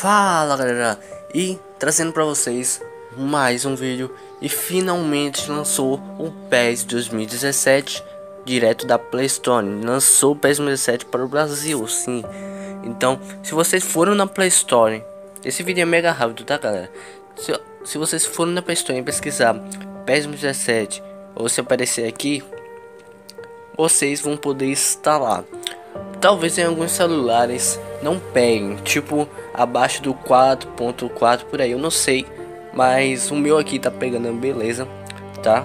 Fala galera, e trazendo para vocês mais um vídeo. E finalmente lançou o PES 2017 direto da Play Store. Lançou o PES 2017 para o Brasil, sim. Então, se vocês foram na Play Store, esse vídeo é mega rápido, tá galera? Se vocês foram na Play Store e pesquisar PES 2017 ou se aparecer aqui, vocês vão poder instalar. Talvez em alguns celulares não peguem, tipo abaixo do 4.4 por aí, eu não sei, mas o meu aqui tá pegando, beleza, tá?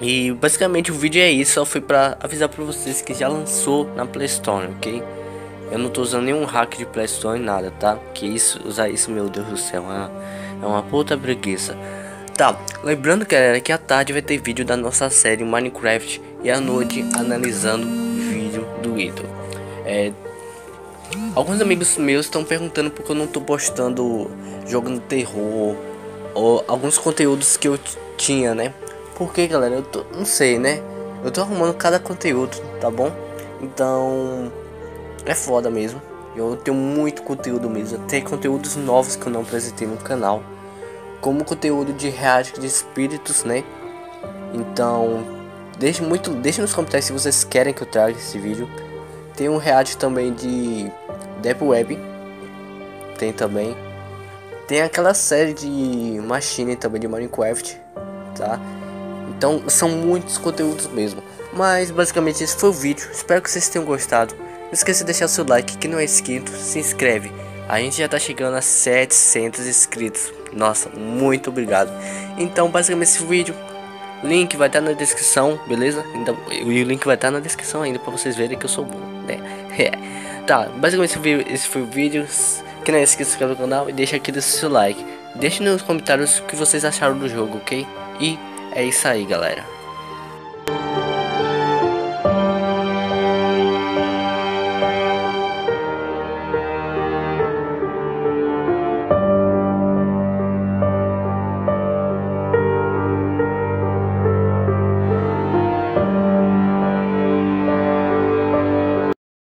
E basicamente o vídeo é isso, só foi pra avisar pra vocês que já lançou na Play Store, ok? Eu não tô usando nenhum hack de Play Store nem nada, tá? Que isso, usar isso, meu Deus do céu, é uma puta preguiça. Tá, lembrando galera que à tarde vai ter vídeo da nossa série Minecraft e à noite analisando vídeo do Idol. Alguns amigos meus estão perguntando porque eu não tô postando jogando terror ou alguns conteúdos que eu tinha, né? Porque galera, eu tô, não sei, né? Eu tô arrumando cada conteúdo, tá bom? Então é foda mesmo. Eu tenho muito conteúdo mesmo. Tem conteúdos novos que eu não apresentei no canal, como conteúdo de react de espíritos, né? Então deixe nos comentários se vocês querem que eu traga esse vídeo. Tem um react também de Deep Web. Tem também. Tem aquela série de Machine também de Minecraft, tá? Então são muitos conteúdos mesmo. Mas basicamente esse foi o vídeo. Espero que vocês tenham gostado. Não esqueça de deixar seu like. Quem não é inscrito, se inscreve. A gente já tá chegando a 700 inscritos. Nossa, muito obrigado. Então basicamente esse vídeo. Link vai estar na descrição, beleza? Então, o link vai estar na descrição ainda pra vocês verem que eu sou bom, né? Tá, basicamente esse foi o vídeo. Quem não é inscrito, se inscreve no canal e deixa aqui do seu like. Deixe nos comentários o que vocês acharam do jogo, ok? E é isso aí, galera.